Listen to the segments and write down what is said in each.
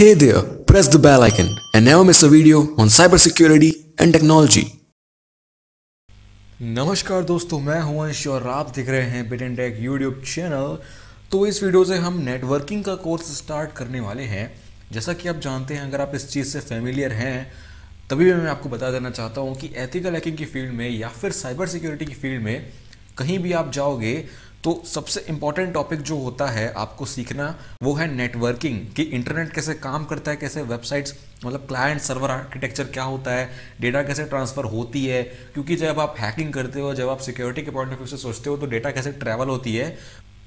Hey there, press the bell icon and never miss a video on cybersecurity and technology. नमस्कार दोस्तों, मैं हूं अंश और आप देख रहे हैं bit and tech YouTube channel. तो इस वीडियो से हम नेटवर्किंग का कोर्स स्टार्ट करने वाले हैं। जैसा कि आप जानते हैं, अगर आप इस चीज़ से फेमिलियर हैं तभी मैं आपको बता देना चाहता हूं कि एथिकल हैकिंग की फील्ड में या फिर साइबर सिक्योरिटी की फील्ड में कहीं भी आप जाओगे तो सबसे इम्पॉर्टेंट टॉपिक जो होता है आपको सीखना वो है नेटवर्किंग, कि इंटरनेट कैसे काम करता है, कैसे वेबसाइट्स मतलब क्लाइंट सर्वर आर्किटेक्चर क्या होता है, डेटा कैसे ट्रांसफ़र होती है। क्योंकि जब आप हैकिंग करते हो, जब आप सिक्योरिटी के पॉइंट ऑफ व्यू से सोचते हो तो डेटा कैसे ट्रैवल होती है,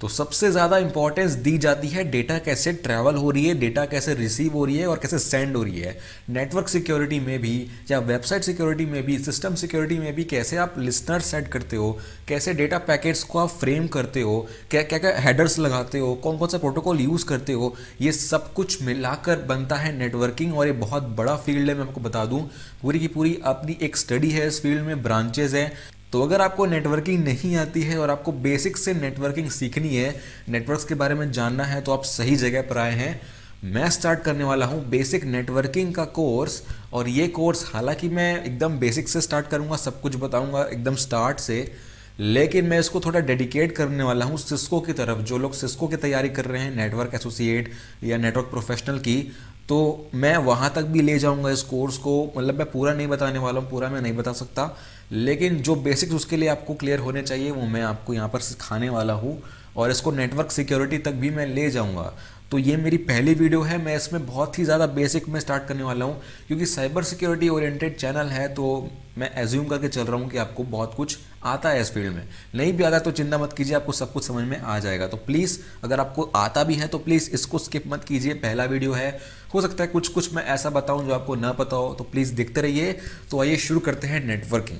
तो सबसे ज़्यादा इंपॉर्टेंस दी जाती है डेटा कैसे ट्रैवल हो रही है, डेटा कैसे रिसीव हो रही है और कैसे सेंड हो रही है। नेटवर्क सिक्योरिटी में भी या वेबसाइट सिक्योरिटी में भी, सिस्टम सिक्योरिटी में भी कैसे आप लिसनर सेट करते हो, कैसे डेटा पैकेट्स को आप फ्रेम करते हो, क्या हेडर्स लगाते हो, कौन कौन सा प्रोटोकॉल यूज़ करते हो, ये सब कुछ मिलाकर बनता है नेटवर्किंग। और ये बहुत बड़ा फील्ड है, मैं आपको बता दूँ, पूरी की पूरी अपनी एक स्टडी है इस फील्ड में, ब्रांचेज हैं। तो अगर आपको नेटवर्किंग नहीं आती है और आपको बेसिक से नेटवर्किंग सीखनी है, नेटवर्क्स के बारे में जानना है, तो आप सही जगह पर आए हैं। मैं स्टार्ट करने वाला हूं बेसिक नेटवर्किंग का कोर्स। और ये कोर्स हालांकि मैं एकदम बेसिक से स्टार्ट करूंगा, सब कुछ बताऊंगा एकदम स्टार्ट से, लेकिन मैं इसको थोड़ा डेडिकेट करने वाला हूँ सिस्को की तरफ। जो लोग सिस्को की तैयारी कर रहे हैं, नेटवर्क एसोसिएट या नेटवर्क प्रोफेशनल की, तो मैं वहाँ तक भी ले जाऊँगा इस कोर्स को। मतलब मैं पूरा नहीं बताने वाला हूँ, पूरा मैं नहीं बता सकता, लेकिन जो बेसिक्स उसके लिए आपको क्लियर होने चाहिए वो मैं आपको यहाँ पर सिखाने वाला हूँ। और इसको नेटवर्क सिक्योरिटी तक भी मैं ले जाऊँगा। तो ये मेरी पहली वीडियो है, मैं इसमें बहुत ही ज़्यादा बेसिक में स्टार्ट करने वाला हूँ, क्योंकि साइबर सिक्योरिटी ओरिएंटेड चैनल है तो मैं एज्यूम करके चल रहा हूँ कि आपको बहुत कुछ आता है इस फील्ड में। नहीं भी आता तो चिंता मत कीजिए, आपको सब कुछ समझ में आ जाएगा। तो प्लीज़ अगर आपको आता भी है तो प्लीज़ इसको स्किप मत कीजिए, पहला वीडियो है, हो सकता है कुछ कुछ मैं ऐसा बताऊँ जो आपको ना पता हो, तो प्लीज़ देखते रहिए। तो आइए शुरू करते हैं नेटवर्किंग।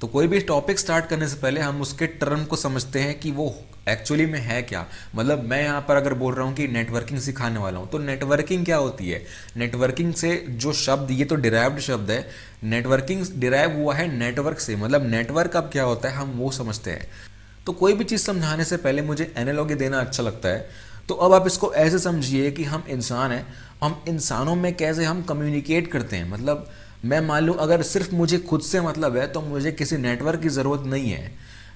तो कोई भी टॉपिक स्टार्ट करने से पहले हम उसके टर्म को समझते हैं कि वो एक्चुअली में है क्या। मतलब मैं यहाँ पर अगर बोल रहा हूँ कि नेटवर्किंग सिखाने वाला हूँ, तो नेटवर्किंग क्या होती है। नेटवर्किंग से जो शब्द, ये तो डिराइव्ड शब्द है, नेटवर्किंग डिराइव हुआ है नेटवर्क से। मतलब नेटवर्क अब क्या होता है हम वो समझते हैं। तो कोई भी चीज़ समझाने से पहले मुझे एनालॉजी देना अच्छा लगता है। तो अब आप इसको ऐसे समझिए कि हम इंसान हैं, हम इंसानों में कैसे हम कम्युनिकेट करते हैं। मतलब मैं मान लूँ अगर सिर्फ मुझे खुद से मतलब है तो मुझे किसी नेटवर्क की ज़रूरत नहीं है।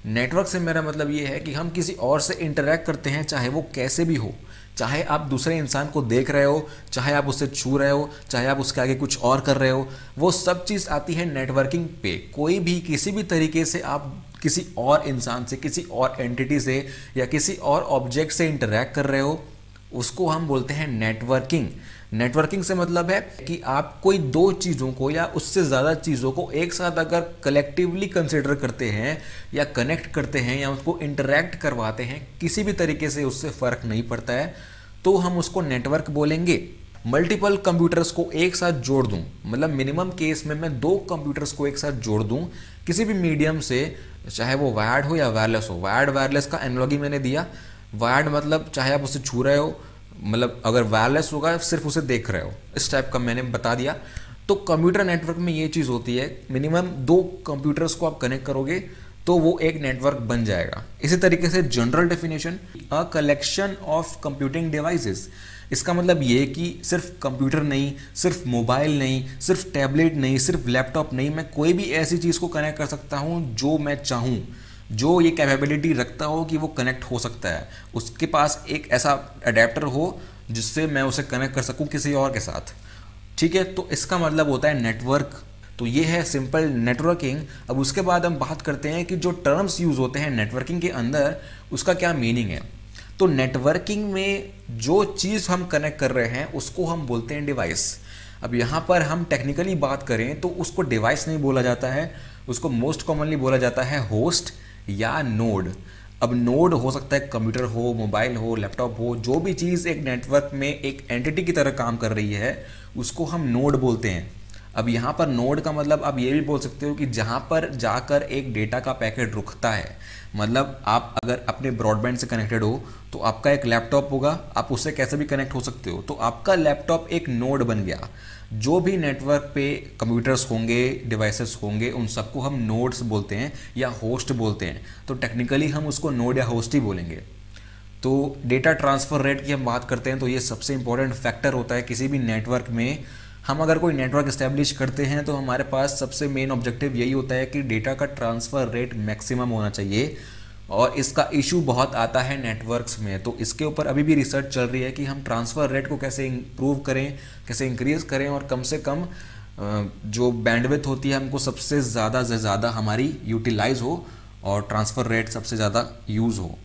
नेटवर्क से मेरा मतलब ये है कि हम किसी और से इंटरेक्ट करते हैं, चाहे वो कैसे भी हो, चाहे आप दूसरे इंसान को देख रहे हो, चाहे आप उससे छू रहे हो, चाहे आप उसके आगे कुछ और कर रहे हो, वो सब चीज़ आती है नेटवर्किंग पे। कोई भी किसी भी तरीके से आप किसी और इंसान से, किसी और एंटिटी से या किसी और ऑब्जेक्ट से इंटरेक्ट कर रहे हो, उसको हम बोलते हैं नेटवर्किंग। नेटवर्किंग से मतलब है कि आप कोई दो चीज़ों को या उससे ज़्यादा चीज़ों को एक साथ अगर कलेक्टिवली कंसिडर करते हैं या कनेक्ट करते हैं या उसको इंटरैक्ट करवाते हैं, किसी भी तरीके से उससे फ़र्क नहीं पड़ता है, तो हम उसको नेटवर्क बोलेंगे। मल्टीपल कंप्यूटर्स को एक साथ जोड़ दूं, मतलब मिनिमम केस में मैं दो कंप्यूटर्स को एक साथ जोड़ दूं किसी भी मीडियम से, चाहे वो वायर्ड हो या वायरलेस हो। वायर्ड वायरलेस का एनालॉजी मैंने दिया। वायर्ड मतलब चाहे आप उसे छू रहे हो, मतलब अगर वायरलेस होगा सिर्फ उसे देख रहे हो, इस टाइप का मैंने बता दिया। तो कंप्यूटर नेटवर्क में ये चीज़ होती है, मिनिमम दो कंप्यूटर्स को आप कनेक्ट करोगे तो वो एक नेटवर्क बन जाएगा। इसी तरीके से general definition, a collection of computing devices. इसका मतलब ये कि सिर्फ कंप्यूटर नहीं, सिर्फ मोबाइल नहीं, सिर्फ टैबलेट नहीं, सिर्फ लैपटॉप नहीं, मैं कोई भी ऐसी चीज़ को कनेक्ट कर सकता हूँ जो मैं चाहूँ, जो ये कैपेबिलिटी रखता हो कि वो कनेक्ट हो सकता है, उसके पास एक ऐसा अडेप्टर हो जिससे मैं उसे कनेक्ट कर सकूं किसी और के साथ। ठीक है, तो इसका मतलब होता है नेटवर्क। तो ये है सिंपल नेटवर्किंग। अब उसके बाद हम बात करते हैं कि जो टर्म्स यूज़ होते हैं नेटवर्किंग के अंदर, उसका क्या मीनिंग है। तो नेटवर्किंग में जो चीज़ हम कनेक्ट कर रहे हैं उसको हम बोलते हैं डिवाइस। अब यहाँ पर हम टेक्निकली बात करें तो उसको डिवाइस नहीं बोला जाता है, उसको मोस्ट कॉमनली बोला जाता है होस्ट या नोड। अब नोड हो सकता है कंप्यूटर हो, मोबाइल हो, लैपटॉप हो, जो भी चीज़ एक नेटवर्क में एक एंटिटी की तरह काम कर रही है उसको हम नोड बोलते हैं। अब यहाँ पर नोड का मतलब आप ये भी बोल सकते हो कि जहाँ पर जाकर एक डेटा का पैकेट रुकता है। मतलब आप अगर अपने ब्रॉडबैंड से कनेक्टेड हो तो आपका एक लैपटॉप होगा, आप उससे कैसे भी कनेक्ट हो सकते हो, तो आपका लैपटॉप एक नोड बन गया। जो भी नेटवर्क पे कंप्यूटर्स होंगे, डिवाइसेस होंगे, उन सबको हम नोड्स बोलते हैं या होस्ट बोलते हैं। तो टेक्निकली हम उसको नोड या होस्ट ही बोलेंगे। तो डेटा ट्रांसफ़र रेट की हम बात करते हैं तो ये सबसे इम्पोर्टेंट फैक्टर होता है किसी भी नेटवर्क में। हम अगर कोई नेटवर्क इस्टेब्लिश करते हैं तो हमारे पास सबसे मेन ऑब्जेक्टिव यही होता है कि डेटा का ट्रांसफ़र रेट मैक्सिमम होना चाहिए, और इसका इशू बहुत आता है नेटवर्क्स में। तो इसके ऊपर अभी भी रिसर्च चल रही है कि हम ट्रांसफ़र रेट को कैसे इम्प्रूव करें, कैसे इंक्रीज़ करें, और कम से कम जो बैंडविड्थ होती है हमको सबसे ज़्यादा से ज़्यादा हमारी यूटिलाइज़ हो और ट्रांसफ़र रेट सबसे ज़्यादा यूज़ हो।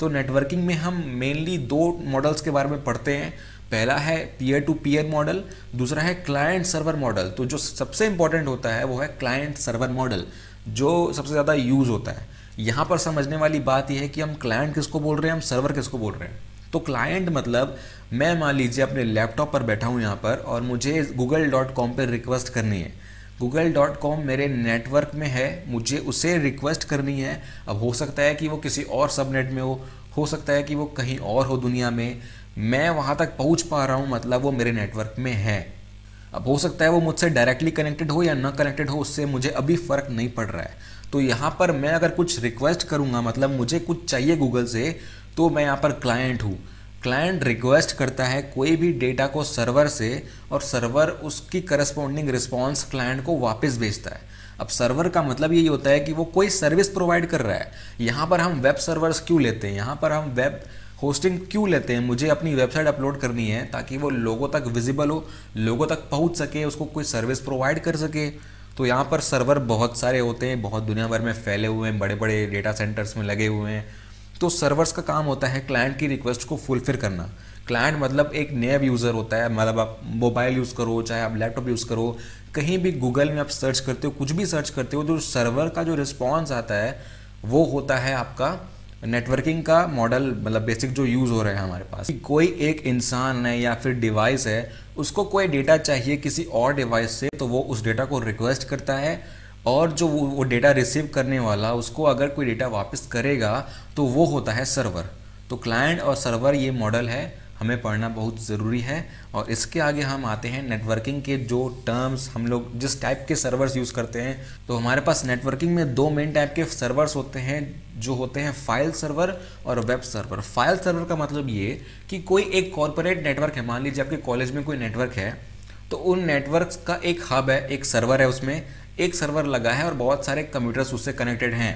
तो नेटवर्किंग में हम मेनली दो मॉडल्स के बारे में पढ़ते हैं। पहला है पीयर टू पीयर मॉडल, दूसरा है क्लाइंट सर्वर मॉडल। तो जो सबसे इम्पॉर्टेंट होता है वो है क्लाइंट सर्वर मॉडल, जो सबसे ज़्यादा यूज़ होता है। यहाँ पर समझने वाली बात यह है कि हम क्लाइंट किसको बोल रहे हैं, हम सर्वर किसको बोल रहे हैं। तो क्लाइंट मतलब मैं मान लीजिए अपने लैपटॉप पर बैठा हूँ यहाँ पर, और मुझे google.com पर रिक्वेस्ट करनी है। google.com मेरे नेटवर्क में है, मुझे उसे रिक्वेस्ट करनी है। अब हो सकता है कि वो किसी और सबनेट में हो सकता है कि वो कहीं और हो दुनिया में, मैं वहाँ तक पहुँच पा रहा हूँ मतलब वो मेरे नेटवर्क में है। अब हो सकता है वो मुझसे डायरेक्टली कनेक्टेड हो या ना कनेक्टेड हो, उससे मुझे अभी फ़र्क नहीं पड़ रहा है। तो यहाँ पर मैं अगर कुछ रिक्वेस्ट करूँगा मतलब मुझे कुछ चाहिए गूगल से, तो मैं यहाँ पर क्लाइंट हूँ। क्लाइंट रिक्वेस्ट करता है कोई भी डेटा को सर्वर से, और सर्वर उसकी करस्पॉन्डिंग रिस्पॉन्स क्लाइंट को वापस भेजता है। अब सर्वर का मतलब यही होता है कि वो कोई सर्विस प्रोवाइड कर रहा है। यहाँ पर हम वेब सर्वर्स क्यों लेते हैं, यहाँ पर हम वेब होस्टिंग क्यों लेते हैं, मुझे अपनी वेबसाइट अपलोड करनी है ताकि वो लोगों तक विजिबल हो, लोगों तक पहुँच सके, उसको कोई सर्विस प्रोवाइड कर सके। तो यहाँ पर सर्वर बहुत सारे होते हैं, बहुत दुनिया भर में फैले हुए हैं, बड़े बड़े डेटा सेंटर्स में लगे हुए हैं। तो सर्वर्स का काम होता है क्लाइंट की रिक्वेस्ट को फुलफिल करना। क्लाइंट मतलब एक नया यूज़र होता है, मतलब आप मोबाइल यूज़ करो चाहे आप लैपटॉप यूज़ करो, कहीं भी गूगल में आप सर्च करते हो, कुछ भी सर्च करते हो, तो सर्वर का जो रिस्पॉन्स आता है वो होता है आपका नेटवर्किंग का मॉडल, मतलब बेसिक जो यूज़ हो रहा है हमारे पास। कोई एक इंसान है या फिर डिवाइस है, उसको कोई डेटा चाहिए किसी और डिवाइस से, तो वो उस डेटा को रिक्वेस्ट करता है, और जो वो डेटा रिसीव करने वाला उसको अगर कोई डेटा वापस करेगा तो वो होता है सर्वर। तो क्लाइंट और सर्वर ये मॉडल है, हमें पढ़ना बहुत ज़रूरी है। और इसके आगे हम आते हैं नेटवर्किंग के जो टर्म्स, हम लोग जिस टाइप के सर्वर्स यूज़ करते हैं। तो हमारे पास नेटवर्किंग में दो मेन टाइप के सर्वर्स होते हैं, जो होते हैं फाइल सर्वर और वेब सर्वर। फाइल सर्वर का मतलब ये कि कोई एक कॉरपोरेट नेटवर्क है, मान लीजिए आपके कॉलेज में कोई नेटवर्क है, तो उन नेटवर्क का एक हब है, एक सर्वर है, उसमें एक सर्वर लगा है और बहुत सारे कंप्यूटर्स उससे कनेक्टेड हैं।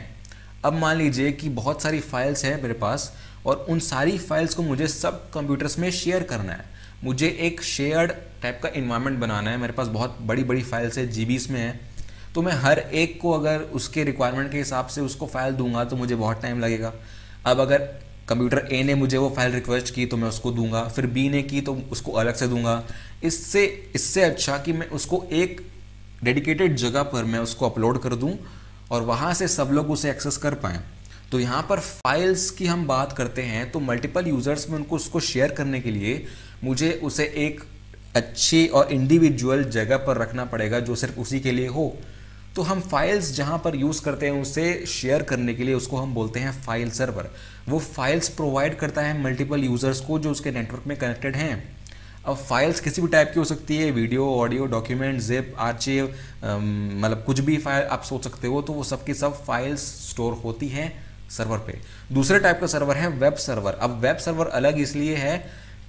अब मान लीजिए कि बहुत सारी फाइल्स हैं मेरे पास, और उन सारी फाइल्स को मुझे सब कंप्यूटर्स में शेयर करना है, मुझे एक शेयर्ड टाइप का इन्वायरमेंट बनाना है। मेरे पास बहुत बड़ी बड़ी फाइल्स है, जीबीस में है, तो मैं हर एक को अगर उसके रिक्वायरमेंट के हिसाब से उसको फाइल दूंगा तो मुझे बहुत टाइम लगेगा। अब अगर कंप्यूटर ए ने मुझे वो फाइल रिक्वेस्ट की तो मैं उसको दूंगा, फिर बी ने की तो उसको अलग से दूंगा। इससे अच्छा कि मैं उसको एक डेडिकेटेड जगह पर मैं उसको अपलोड कर दूं और वहां से सब लोग उसे एक्सेस कर पाएँ। तो यहाँ पर फाइल्स की हम बात करते हैं, तो मल्टीपल यूज़र्स में उनको उसको शेयर करने के लिए मुझे उसे एक अच्छी और इंडिविजुअल जगह पर रखना पड़ेगा जो सिर्फ उसी के लिए हो। तो हम फाइल्स जहाँ पर यूज़ करते हैं उसे शेयर करने के लिए, उसको हम बोलते हैं फाइल सर्वर। वो फाइल्स प्रोवाइड करता है मल्टीपल यूज़र्स को जो उसके नेटवर्क में कनेक्टेड हैं। अब फाइल्स किसी भी टाइप की हो सकती है, video, audio, document, zip, archive, मतलब कुछ भी फाइल आप सोच सकते हो। तो वो सब की सब फाइल्स स्टोर होती हैं सर्वर पे। दूसरे टाइप का सर्वर है वेब सर्वर। अब वेब सर्वर अलग इसलिए है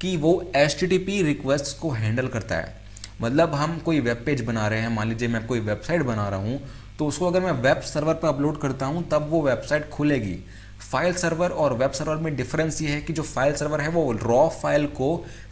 कि वो HTTP रिक्वेस्ट को हैंडल करता है। मतलब हम कोई वेब पेज बना रहे हैं, मान लीजिए मैं कोई वेबसाइट बना रहा हूँ, तो उसको अगर मैं वेब सर्वर पर अपलोड करता हूँ तब वो वेबसाइट खुलेगी। फाइल सर्वर और वेब सर्वर में डिफरेंस ये है कि जो फाइल सर्वर है वो रॉ फाइल को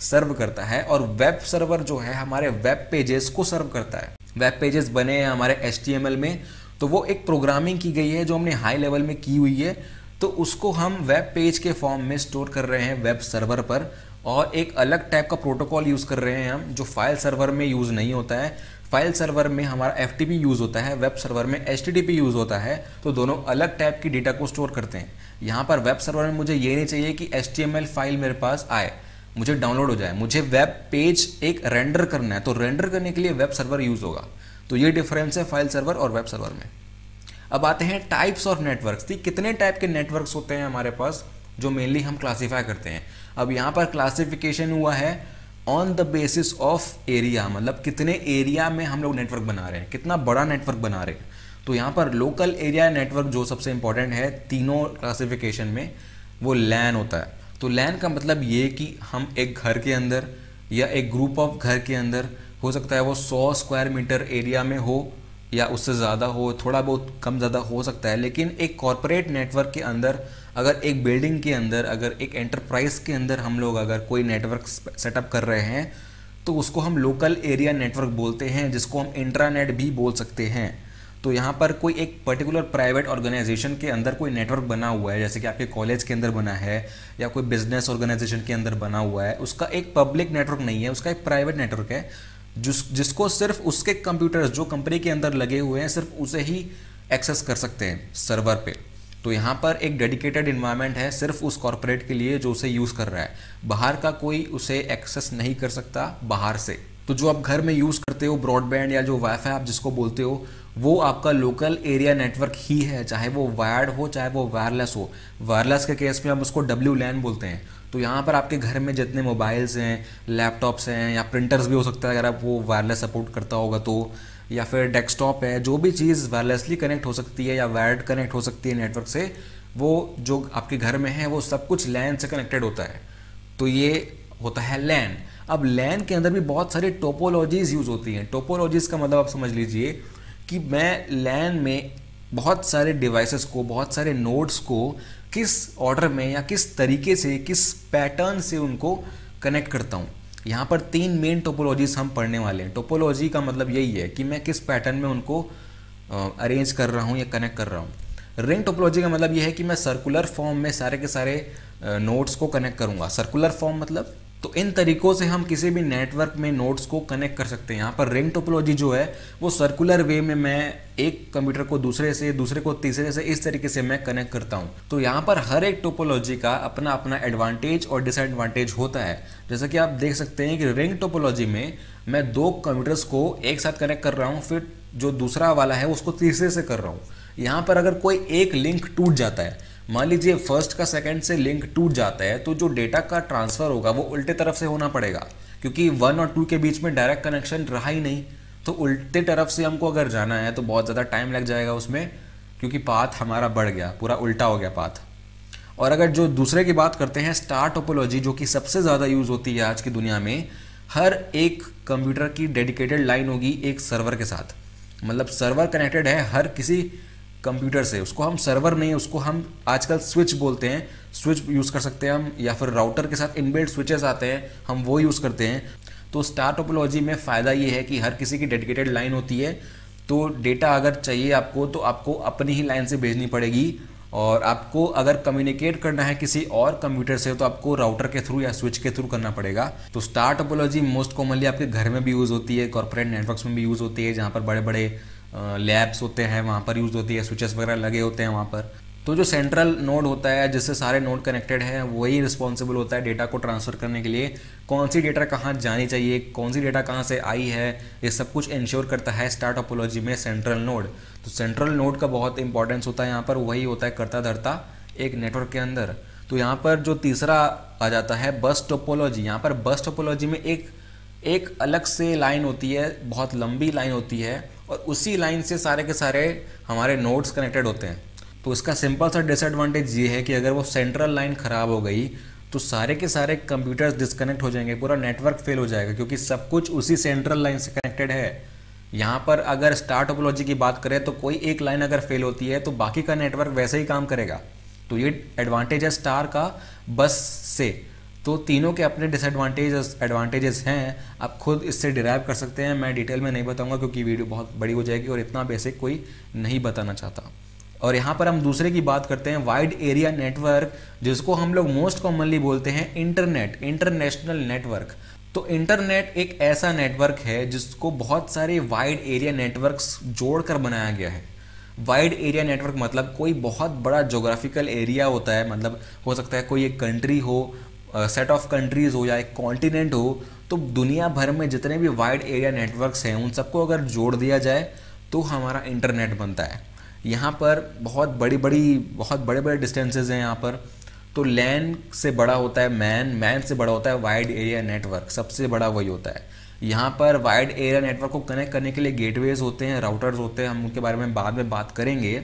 सर्व करता है, और वेब सर्वर जो है हमारे वेब पेजेस को सर्व करता है। वेब पेजेस बने हैं हमारे HTML में, तो वो एक प्रोग्रामिंग की गई है जो हमने हाई लेवल में की हुई है, तो उसको हम वेब पेज के फॉर्म में स्टोर कर रहे हैं वेब सर्वर पर। और एक अलग टाइप का प्रोटोकॉल यूज़ कर रहे हैं हम, जो फाइल सर्वर में यूज़ नहीं होता है। फाइल सर्वर में हमारा FTP यूज़ होता है, वेब सर्वर में HTTP यूज़ होता है, तो दोनों अलग टाइप की डेटा को स्टोर करते हैं। यहाँ पर वेब सर्वर में मुझे ये नहीं चाहिए कि HTML फाइल मेरे पास आए, मुझे डाउनलोड हो जाए, मुझे वेब पेज एक रेंडर करना है, तो रेंडर करने के लिए वेब सर्वर यूज़ होगा। तो ये डिफरेंस है फाइल सर्वर और वेब सर्वर में। अब आते हैं टाइप्स ऑफ नेटवर्क्स। कितने टाइप के नेटवर्क्स होते हैं हमारे पास जो मेनली हम क्लासीफाई करते हैं। अब यहाँ पर क्लासिफिकेशन हुआ है on the basis of area, मतलब कितने एरिया में हम लोग नेटवर्क बना रहे हैं, कितना बड़ा नेटवर्क बना रहे हैं। तो यहाँ पर लोकल एरिया नेटवर्क जो सबसे इम्पॉर्टेंट है तीनों क्लासिफिकेशन में, वो LAN होता है। तो लैन का मतलब ये कि हम एक घर के अंदर या एक ग्रुप ऑफ घर के अंदर, हो सकता है वो 100 स्क्वायर मीटर एरिया में हो या उससे ज़्यादा हो, थोड़ा बहुत कम ज़्यादा हो सकता है, लेकिन एक कॉरपोरेट नेटवर्क के अंदर, अगर एक बिल्डिंग के अंदर, अगर एक एंटरप्राइज़ के अंदर हम लोग अगर कोई नेटवर्क सेटअप कर रहे हैं तो उसको हम लोकल एरिया नेटवर्क बोलते हैं, जिसको हम इंट्रानेट भी बोल सकते हैं। तो यहाँ पर कोई एक पर्टिकुलर प्राइवेट ऑर्गेनाइजेशन के अंदर कोई नेटवर्क बना हुआ है, जैसे कि आपके कॉलेज के अंदर बना है या कोई बिजनेस ऑर्गेनाइजेशन के अंदर बना हुआ है, उसका एक पब्लिक नेटवर्क नहीं है, उसका एक प्राइवेट नेटवर्क है, जिसको सिर्फ उसके कंप्यूटर्स जो कंपनी के अंदर लगे हुए हैं सिर्फ उसे ही एक्सेस कर सकते हैं सर्वर पे। तो यहाँ पर एक डेडिकेटेड इन्वायरमेंट है सिर्फ उस कॉरपोरेट के लिए जो उसे यूज़ कर रहा है, बाहर का कोई उसे एक्सेस नहीं कर सकता बाहर से। तो जो आप घर में यूज़ करते हो ब्रॉडबैंड या जो वाईफाई आप जिसको बोलते हो, वो आपका लोकल एरिया नेटवर्क ही है, चाहे वो वायर्ड हो चाहे वो वायरलेस हो। वायरलेस के केस में हम उसको डब्ल्यू लैन बोलते हैं। तो यहाँ पर आपके घर में जितने मोबाइल्स हैं, लैपटॉप्स हैं या प्रिंटर्स भी हो सकता है अगर आप वो वायरलेस सपोर्ट करता होगा तो, या फिर डेस्कटॉप है, जो भी चीज़ वायरलेसली कनेक्ट हो सकती है या वायर्ड कनेक्ट हो सकती है नेटवर्क से, वो जो आपके घर में है वो सब कुछ लैन से कनेक्टेड होता है। तो ये होता है लैन। अब लैन के अंदर भी बहुत सारी टोपोलॉजीज़ यूज़ होती हैं। टोपोलॉजीज़ का मतलब आप समझ लीजिए कि मैं लैन में बहुत सारे डिवाइसेस को, बहुत सारे नोड्स को किस ऑर्डर में या किस तरीके से, किस पैटर्न से उनको कनेक्ट करता हूँ। यहाँ पर 3 मेन टोपोलॉजीज़ हम पढ़ने वाले हैं। टोपोलॉजी का मतलब यही है कि मैं किस पैटर्न में उनको अरेंज कर रहा हूँ या कनेक्ट कर रहा हूँ। रिंग टोपोलॉजी का मतलब यह है कि मैं सर्कुलर फॉर्म में सारे के सारे नोड्स को कनेक्ट करूँगा। सर्कुलर फॉर्म मतलब, तो इन तरीक़ों से हम किसी भी नेटवर्क में नोड्स को कनेक्ट कर सकते हैं। यहाँ पर रिंग टोपोलॉजी जो है वो सर्कुलर वे में मैं एक कंप्यूटर को दूसरे से, दूसरे को तीसरे से, इस तरीके से मैं कनेक्ट करता हूँ। तो यहाँ पर हर एक टोपोलॉजी का अपना अपना एडवांटेज और डिसएडवांटेज होता है। जैसा कि आप देख सकते हैं कि रिंग टोपोलॉजी में मैं 2 कंप्यूटर्स को एक साथ कनेक्ट कर रहा हूँ, फिर जो दूसरा वाला है उसको तीसरे से कर रहा हूँ। यहाँ पर अगर कोई एक लिंक टूट जाता है, मान लीजिए फर्स्ट का सेकंड से लिंक टूट जाता है, तो जो डेटा का ट्रांसफ़र होगा वो उल्टे तरफ से होना पड़ेगा, क्योंकि 1 और 2 के बीच में डायरेक्ट कनेक्शन रहा ही नहीं। तो उल्टे तरफ से हमको अगर जाना है तो बहुत ज़्यादा टाइम लग जाएगा उसमें, क्योंकि पाथ हमारा बढ़ गया, पूरा उल्टा हो गया पाथ। और अगर जो दूसरे की बात करते हैं, स्टार टोपोलॉजी, जो कि सबसे ज़्यादा यूज़ होती है आज की दुनिया में, हर एक कंप्यूटर की डेडिकेटेड लाइन होगी एक सर्वर के साथ, मतलब सर्वर कनेक्टेड है हर किसी कंप्यूटर से। उसको हम सर्वर नहीं, उसको हम आजकल स्विच बोलते हैं, स्विच यूज़ कर सकते हैं हम, या फिर राउटर के साथ इनबिल्ट स्विचेस आते हैं, हम वो यूज़ करते हैं। तो स्टार टोपोलॉजी में फ़ायदा ये है कि हर किसी की डेडिकेटेड लाइन होती है, तो डेटा अगर चाहिए आपको तो आपको अपनी ही लाइन से भेजनी पड़ेगी, और आपको अगर कम्युनिकेट करना है किसी और कंप्यूटर से तो आपको राउटर के थ्रू या स्विच के थ्रू करना पड़ेगा। तो स्टार टोपोलॉजी मोस्ट कॉमनली आपके घर में भी यूज़ होती है, कॉर्पोरेट नेटवर्क्स में भी यूज़ होती है, जहाँ पर बड़े बड़े लैब्स होते हैं वहाँ पर यूज़ होती है, स्विचेस वगैरह लगे होते हैं वहाँ पर। तो जो सेंट्रल नोड होता है जिससे सारे नोड कनेक्टेड हैं, वही रिस्पॉन्सिबल होता है डेटा को ट्रांसफ़र करने के लिए। कौन सी डेटा कहाँ जानी चाहिए, कौन सी डेटा कहाँ से आई है, ये सब कुछ इंश्योर करता है स्टार टोपोलॉजी में सेंट्रल नोड। तो सेंट्रल नोड का बहुत इंपॉर्टेंस होता है यहाँ पर, वही होता है करता धरता एक नेटवर्क के अंदर। तो यहाँ पर जो तीसरा आ जाता है बस टोपोलॉजी। यहाँ पर बस टोपोलॉजी में एक अलग से लाइन होती है, बहुत लंबी लाइन होती है, और उसी लाइन से सारे के सारे हमारे नोड्स कनेक्टेड होते हैं। तो इसका सिंपल सा डिसएडवांटेज ये है कि अगर वो सेंट्रल लाइन ख़राब हो गई तो सारे के सारे कंप्यूटर्स डिस्कनेक्ट हो जाएंगे, पूरा नेटवर्क फेल हो जाएगा, क्योंकि सब कुछ उसी सेंट्रल लाइन से कनेक्टेड है। यहाँ पर अगर स्टार टोपोलॉजी की बात करें तो कोई एक लाइन अगर फेल होती है तो बाकी का नेटवर्क वैसे ही काम करेगा। तो ये एडवांटेज है स्टार का बस से। तो तीनों के अपने डिसएडवांटेजेस एडवांटेजेस हैं, आप खुद इससे डिराइव कर सकते हैं। मैं डिटेल में नहीं बताऊंगा क्योंकि वीडियो बहुत बड़ी हो जाएगी और इतना बेसिक कोई नहीं बताना चाहता। और यहाँ पर हम दूसरे की बात करते हैं, वाइड एरिया नेटवर्क, जिसको हम लोग मोस्ट कॉमनली बोलते हैं इंटरनेट, इंटरनेशनल नेटवर्क। तो इंटरनेट एक ऐसा नेटवर्क है जिसको बहुत सारे वाइड एरिया नेटवर्क्स जोड़कर बनाया गया है। वाइड एरिया नेटवर्क मतलब कोई बहुत बड़ा जोग्राफिकल एरिया होता है, मतलब हो सकता है कोई एक कंट्री हो, सेट ऑफ कंट्रीज़ हो, या एक कॉन्टिनेंट हो। तो दुनिया भर में जितने भी वाइड एरिया नेटवर्क्स हैं उन सबको अगर जोड़ दिया जाए तो हमारा इंटरनेट बनता है। यहाँ पर बहुत बड़े बड़े डिस्टेंसेज हैं यहाँ पर। तो लैन से बड़ा होता है मैन, मैन से बड़ा होता है वाइड एरिया नेटवर्क, सबसे बड़ा वही होता है। यहाँ पर वाइड एरिया नेटवर्क को कनेक्ट करने के लिए गेटवेज होते हैं, राउटर्स होते हैं, हम उनके बारे में बाद में बात करेंगे।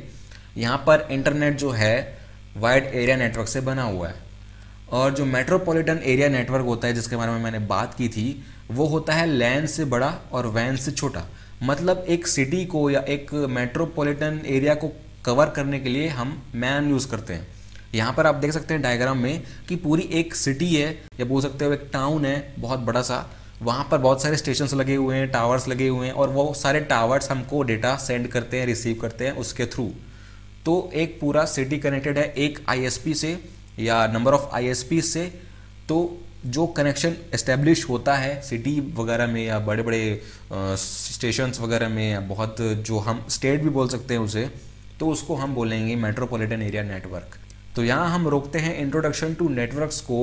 यहाँ पर इंटरनेट जो है वाइड एरिया नेटवर्क से बना हुआ है। और जो मेट्रोपॉलिटन एरिया नेटवर्क होता है जिसके बारे में मैंने बात की थी, वो होता है लैन से बड़ा और वैन से छोटा। मतलब एक सिटी को या एक मेट्रोपॉलिटन एरिया को कवर करने के लिए हम मैन यूज़ करते हैं। यहाँ पर आप देख सकते हैं डायग्राम में कि पूरी एक सिटी है या बोल सकते हो एक टाउन है बहुत बड़ा सा, वहाँ पर बहुत सारे स्टेशंस लगे हुए हैं, टावर्स लगे हुए हैं, और वो सारे टावर्स हमको डेटा सेंड करते हैं, रिसीव करते हैं उसके थ्रू। तो एक पूरा सिटी कनेक्टेड है एक आईएसपी से या नंबर ऑफ आईएसपी से। तो जो कनेक्शन एस्टेब्लिश होता है सिटी वगैरह में या बड़े बड़े स्टेशंस वगैरह में या बहुत जो हम स्टेट भी बोल सकते हैं उसे, तो उसको हम बोलेंगे मेट्रोपॉलिटन एरिया नेटवर्क। तो यहाँ हम रोकते हैं इंट्रोडक्शन टू नेटवर्क्स को।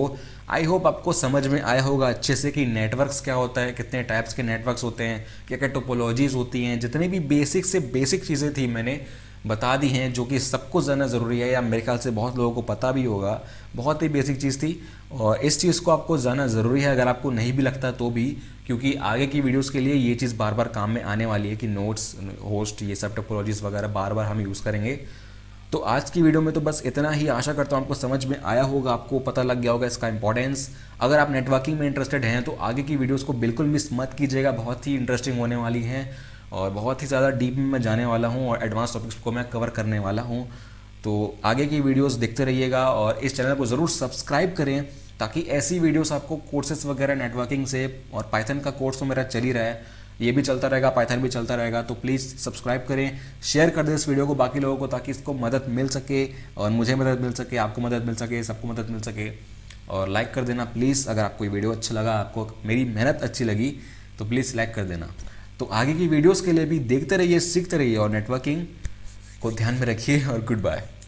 आई होप आपको समझ में आया होगा अच्छे से कि नेटवर्क्स क्या होता है, कितने टाइप्स के नेटवर्क्स होते हैं, क्या क्या टोपोलॉजीज़ होती हैं। जितने भी बेसिक से बेसिक चीज़ें थी मैंने बता दी हैं, जो कि सबको जानना ज़रूरी है या मेरे ख्याल से बहुत लोगों को पता भी होगा। बहुत ही बेसिक चीज़ थी और इस चीज़ को आपको जानना ज़रूरी है, अगर आपको नहीं भी लगता तो भी, क्योंकि आगे की वीडियोज़ के लिए ये चीज़ बार बार काम में आने वाली है कि नोड्स, होस्ट, ये सब टोपोलॉजीज़ वगैरह बार बार हम यूज़ करेंगे। तो आज की वीडियो में तो बस इतना ही। आशा करता हूँ आपको समझ में आया होगा, आपको पता लग गया होगा इसका इंपॉर्टेंस। अगर आप नेटवर्किंग में इंटरेस्टेड हैं तो आगे की वीडियोस को बिल्कुल मिस मत कीजिएगा, बहुत ही इंटरेस्टिंग होने वाली हैं और बहुत ही ज़्यादा डीप में मैं जाने वाला हूँ और एडवांस टॉपिक्स को मैं कवर करने वाला हूँ। तो आगे की वीडियोज़ देखते रहिएगा और इस चैनल को ज़रूर सब्सक्राइब करें ताकि ऐसी वीडियोज़ आपको कोर्सेज़ वगैरह नेटवर्किंग से, और पाइथन का कोर्स तो मेरा चल ही रहा है, ये भी चलता रहेगा, पाइथन भी चलता रहेगा। तो प्लीज़ सब्सक्राइब करें, शेयर कर दें इस वीडियो को बाकी लोगों को ताकि इसको मदद मिल सके और मुझे मदद मिल सके, आपको मदद मिल सके, सबको मदद मिल सके। और लाइक कर देना प्लीज़, अगर आपको ये वीडियो अच्छा लगा, आपको मेरी मेहनत अच्छी लगी तो प्लीज़ लाइक कर देना। तो आगे की वीडियोज़ के लिए भी देखते रहिए, सीखते रहिए और नेटवर्किंग को ध्यान में रखिए और गुड बाय।